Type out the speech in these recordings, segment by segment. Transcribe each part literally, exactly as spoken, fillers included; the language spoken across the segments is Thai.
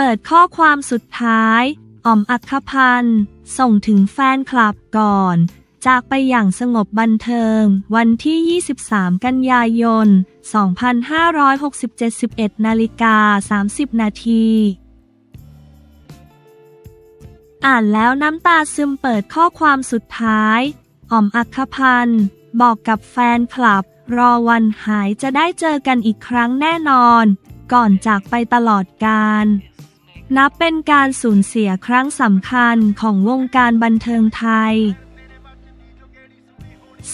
เปิดข้อความสุดท้ายอ๋อมอัครพันธ์ส่งถึงแฟนคลับก่อนจากไปอย่างสงบบันเทิงวันที่ ยี่สิบสาม กันยายน สองพันห้าร้อยหกสิบเจ็ด สิบเอ็ดนาฬิกาสามสิบนาทีอ่านแล้วน้ำตาซึมเปิดข้อความสุดท้ายอ๋อมอัครพันธ์บอกกับแฟนคลับรอวันหายจะได้เจอกันอีกครั้งแน่นอนก่อนจากไปตลอดกาลนับเป็นการสูญเสียครั้งสำคัญของวงการบันเทิงไทย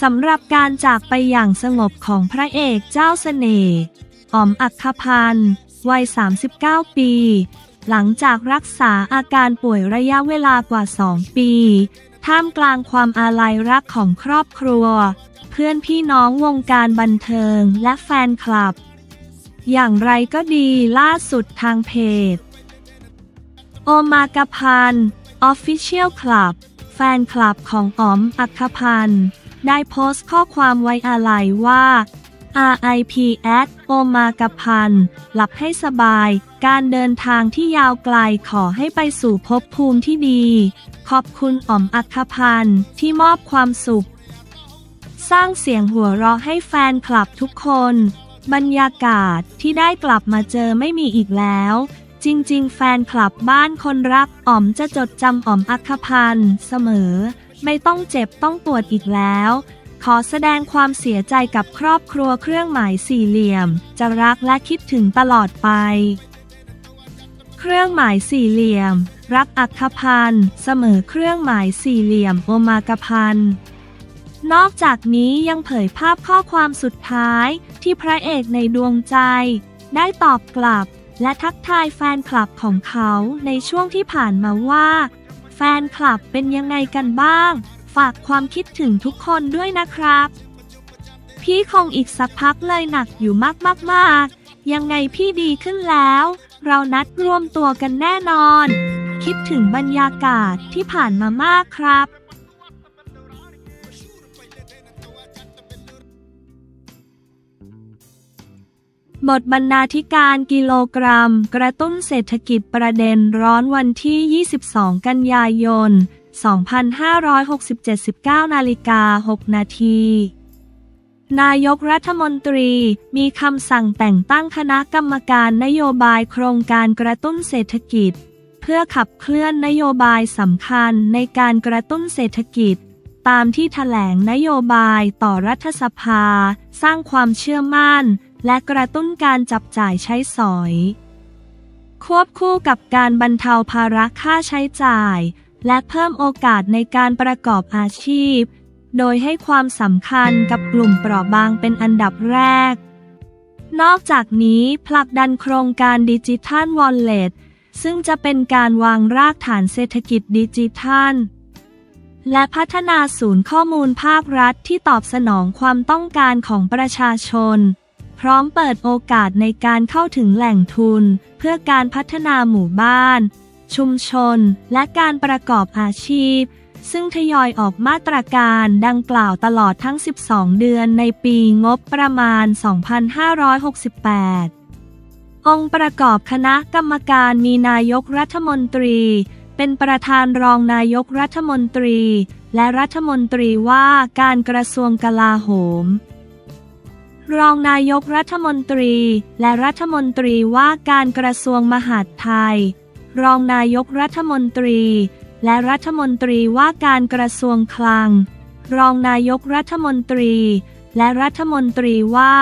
สำหรับการจากไปอย่างสงบของพระเอกเจ้าเสน่ห์อ๋อมอัครพันธ์วัยสามสิบเก้าปีหลังจากรักษาอาการป่วยระยะเวลากว่าสองปีท่ามกลางความอาลัยรักของครอบครัวเพื่อนพี่น้องวงการบันเทิงและแฟนคลับอย่างไรก็ดีล่าสุดทางเพจโอมากะพันธ์ Official Club แฟนคลับของอ๋อมอัครพันธ์ได้โพสต์ข้อความไว้อาลัยว่า อาร์ ไอ พี at โอมากะพันธ์หลับให้สบายการเดินทางที่ยาวไกลขอให้ไปสู่ภพภูมิที่ดีขอบคุณอ๋อมอัครพันธ์ที่มอบความสุขสร้างเสียงหัวเราะให้แฟนคลับทุกคนบรรยากาศที่ได้กลับมาเจอไม่มีอีกแล้วจริงๆแฟนคลับบ้านคนรักอ๋อมจะจดจำอ๋อมอัครพันธ์เสมอไม่ต้องเจ็บต้องปวดอีกแล้วขอแสดงความเสียใจกับครอบครัวเครื่องหมายสี่เหลี่ยมจะรักและคิดถึงตลอดไปเครื่องหมายสี่เหลี่ยมรักอัครพันธ์เสมอเครื่องหมายสี่เหลี่ยมโอมากะพันธ์นอกจากนี้ยังเผยภาพข้อความสุดท้ายที่พระเอกในดวงใจได้ตอบกลับและทักทายแฟนคลับของเขาในช่วงที่ผ่านมาว่าแฟนคลับเป็นยังไงกันบ้างฝากความคิดถึงทุกคนด้วยนะครับพี่คงอีกสักพักเลยหนักอยู่มากๆยังไงพี่ดีขึ้นแล้วเรานัดรวมตัวกันแน่นอนคิดถึงบรรยากาศที่ผ่านมามากครับบทบรรณาธิการกิโลกรัมกระตุ้นเศรษฐกิจประเด็นร้อนวันที่ ยี่สิบสอง กันยายน สองพันห้าร้อยหกสิบเจ็ด สิบเก้านาฬิกาหกนาทีนายกรัฐมนตรีมีคำสั่งแต่งตั้งคณะกรรมการนโยบายโครงการกระตุ้นเศรษฐกิจเพื่อขับเคลื่อนนโยบายสำคัญในการกระตุ้นเศรษฐกิจตามที่แถลงนโยบายต่อรัฐสภาสร้างความเชื่อมั่นและกระตุ้นการจับจ่ายใช้สอยควบคู่กับการบรรเทาภาระค่าใช้จ่ายและเพิ่มโอกาสในการประกอบอาชีพโดยให้ความสำคัญกับกลุ่มเปราะบางเป็นอันดับแรกนอกจากนี้ผลักดันโครงการดิจิทัลวอลเล็ตซึ่งจะเป็นการวางรากฐานเศรษฐกิจดิจิทัลและพัฒนาศูนย์ข้อมูลภาครัฐที่ตอบสนองความต้องการของประชาชนพร้อมเปิดโอกาสในการเข้าถึงแหล่งทุนเพื่อการพัฒนาหมู่บ้านชุมชนและการประกอบอาชีพซึ่งทยอยออกมาตรการดังกล่าวตลอดทั้งสิบสองเดือนในปีงบประมาณ สองพันห้าร้อยหกสิบแปด องค์ประกอบคณะกรรมการมีนายกรัฐมนตรีเป็นประธานรองนายกรัฐมนตรีและรัฐมนตรีว่าการกระทรวงกลาโหมรองนายกรัฐมนตรีและรัฐมนตรีว่าการกระทรวงมหาดไทยรองนายกรัฐมนตรีและรัฐมนตรีว่าการกระทรวงคลังรองนายกรัฐมนตรีและรัฐมนตรีว่า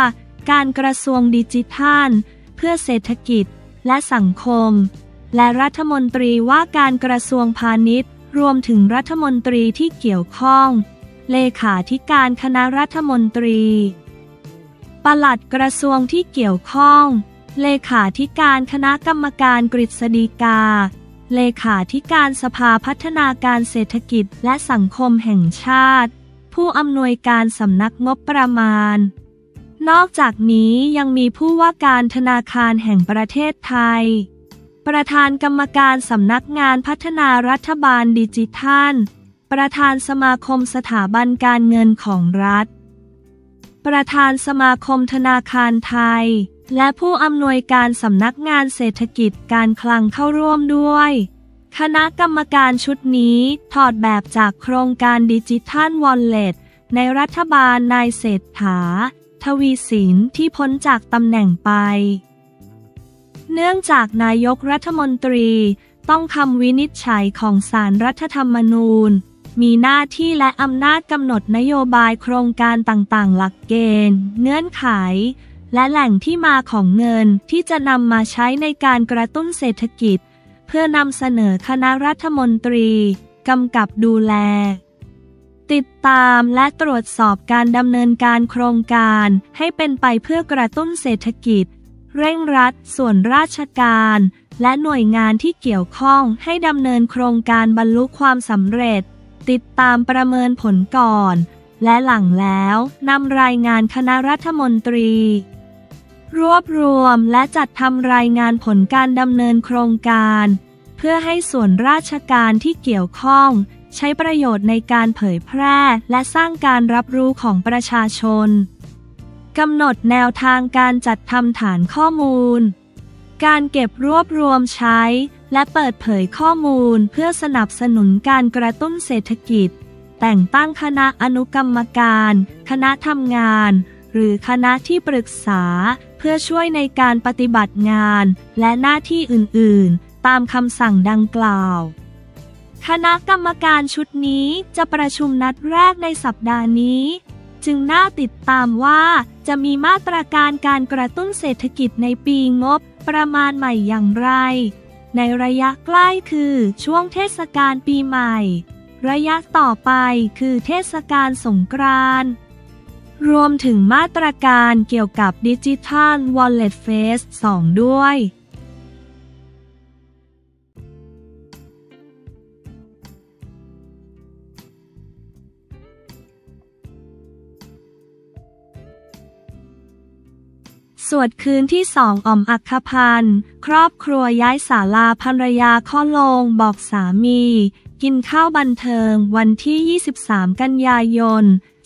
การกระทรวงดิจิทัลเพื่อเศรษฐกิจและสังคมและรัฐมนตรีว่าการกระทรวงพาณิชย์รวมถึงรัฐมนตรีที่เกี่ยวข้องเลขาธิการคณะรัฐมนตรีปลัดกระทรวงที่เกี่ยวข้องเลขาธิการคณะกรรมการกฤษฎีกาเลขาธิการสภาพัฒนาการเศรษฐกิจและสังคมแห่งชาติผู้อำนวยการสำนักงบประมาณนอกจากนี้ยังมีผู้ว่าการธนาคารแห่งประเทศไทยประธานกรรมการสำนักงานพัฒนารัฐบาลดิจิทัลประธานสมาคมสถาบันการเงินของรัฐประธานสมาคมธนาคารไทย และผู้อำนวยการสำนักงานเศรษฐกิจการคลังเข้าร่วมด้วยคณะกรรมการชุดนี้ถอดแบบจากโครงการดิจิทัลวอลเล็ตในรัฐบาลนายเศรษฐาทวีสินที่พ้นจากตำแหน่งไปเนื่องจากนายกรัฐมนตรีต้องคำวินิจฉัยของศาลรัฐธรรมนูญมีหน้าที่และอำนาจกำหนดนโยบายโครงการต่างๆหลักเกณฑ์เงื่อนไขและแหล่งที่มาของเงินที่จะนำมาใช้ในการกระตุ้นเศรษฐกิจเพื่อนำเสนอคณะรัฐมนตรีกำกับดูแลติดตามและตรวจสอบการดำเนินการโครงการให้เป็นไปเพื่อกระตุ้นเศรษฐกิจเร่งรัดส่วนราชการและหน่วยงานที่เกี่ยวข้องให้ดำเนินโครงการบรรลุความสำเร็จติดตามประเมินผลก่อนและหลังแล้วนำรายงานคณะรัฐมนตรีรวบรวมและจัดทำรายงานผลการดำเนินโครงการเพื่อให้ส่วนราชการที่เกี่ยวข้องใช้ประโยชน์ในการเผยแพร่และสร้างการรับรู้ของประชาชนกำหนดแนวทางการจัดทำฐานข้อมูลการเก็บรวบรวมใช้และเปิดเผยข้อมูลเพื่อสนับสนุนการกระตุ้นเศรษฐกิจแต่งตั้งคณะอนุกรรมการคณะทำงานหรือคณะที่ปรึกษาเพื่อช่วยในการปฏิบัติงานและหน้าที่อื่นๆตามคำสั่งดังกล่าวคณะกรรมการชุดนี้จะประชุมนัดแรกในสัปดาห์นี้จึงน่าติดตามว่าจะมีมาตรการการกระตุ้นเศรษฐกิจในปีงบประมาณใหม่อย่างไรในระยะใกล้คือช่วงเทศกาลปีใหม่ระยะต่อไปคือเทศกาลสงกรานต์รวมถึงมาตรการเกี่ยวกับ Digital Wallet Phase สอง ด้วยสวดคืนที่สองอ่อมอัคพันธ์ครอบครัวย้ายศาลาภรรยาข้อลงบอกสามีกินข้าวบันเทิงวันที่ยี่สิบสามกันยายน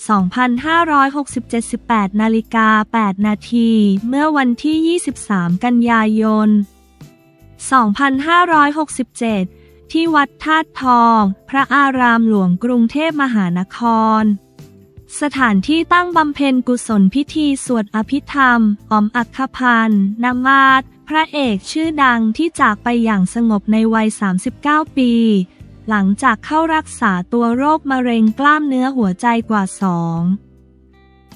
สองพันห้าร้อยหกสิบเจ็ด สิบแปดนาฬิกาแปดนาทีเมื่อวันที่ยี่สิบสามกันยายนสองพันห้าร้อยหกสิบเจ็ดที่วัดธาตุทองพระอารามหลวงกรุงเทพมหานครสถานที่ตั้งบำเพ็ญกุศลพิธีสวดอภิธรรมอ่อมอัคพันธ์นามาสพระเอกชื่อดังที่จากไปอย่างสงบในวัยสามสิบเก้าปีหลังจากเข้ารักษาตัวโรคมะเร็งกล้ามเนื้อหัวใจกว่าสอง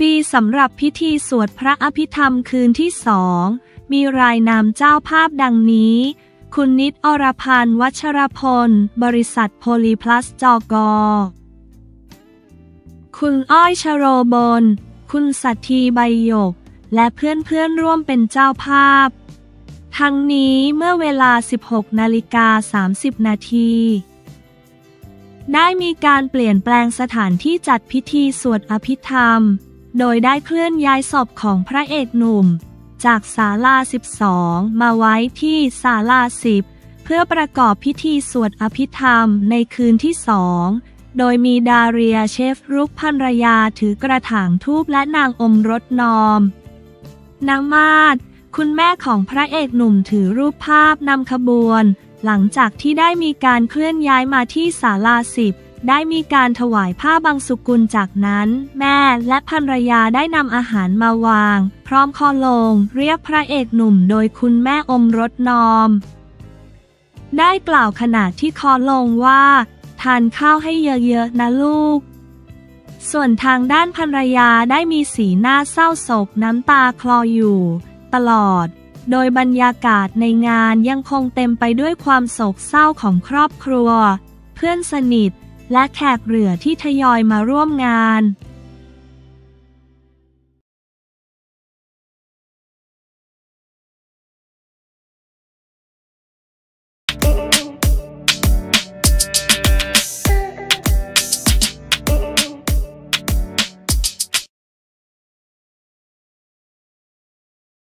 ปีสำหรับพิธีสวดพระอภิธรรมคืนที่สองมีรายนามเจ้าภาพดังนี้คุณนิตอรพันธ์วัชรพลบริษัทโพลีพลัสจกคุณอ้อยชโรบลคุณสัทธีใบหยกและเพื่อนๆร่วมเป็นเจ้าภาพทั้งนี้เมื่อเวลา สิบหกนาฬิกาสามสิบนาที นาทีได้มีการเปลี่ยนแปลงสถานที่จัดพิธีสวดอภิธรรมโดยได้เคลื่อนย้ายศพของพระเอกหนุ่มจากศาลาสิบสองมาไว้ที่ศาลาสิบเพื่อประกอบพิธีสวดอภิธรรมในคืนที่สองโดยมีดาเรียเชฟรุกภรรยาถือกระถางธูปและนางอมรสนอมนามาสคุณแม่ของพระเอกหนุ่มถือรูปภาพนำขบวนหลังจากที่ได้มีการเคลื่อนย้ายมาที่ศาลาสิบได้มีการถวายผ้าบังสุกุลจากนั้นแม่และภรรยาได้นำอาหารมาวางพร้อมคอลงเรียกพระเอกหนุ่มโดยคุณแม่อมรสนอมได้กล่าวขณะที่คอลงว่าทานข้าวให้เยอะๆนะลูกส่วนทางด้านภรรยาได้มีสีหน้าเศร้าโศกน้ำตาคลออยู่ตลอดโดยบรรยากาศในงานยังคงเต็มไปด้วยความโศกเศร้าของครอบครัวเพื่อนสนิทและแขกเหลือที่ทยอยมาร่วมงาน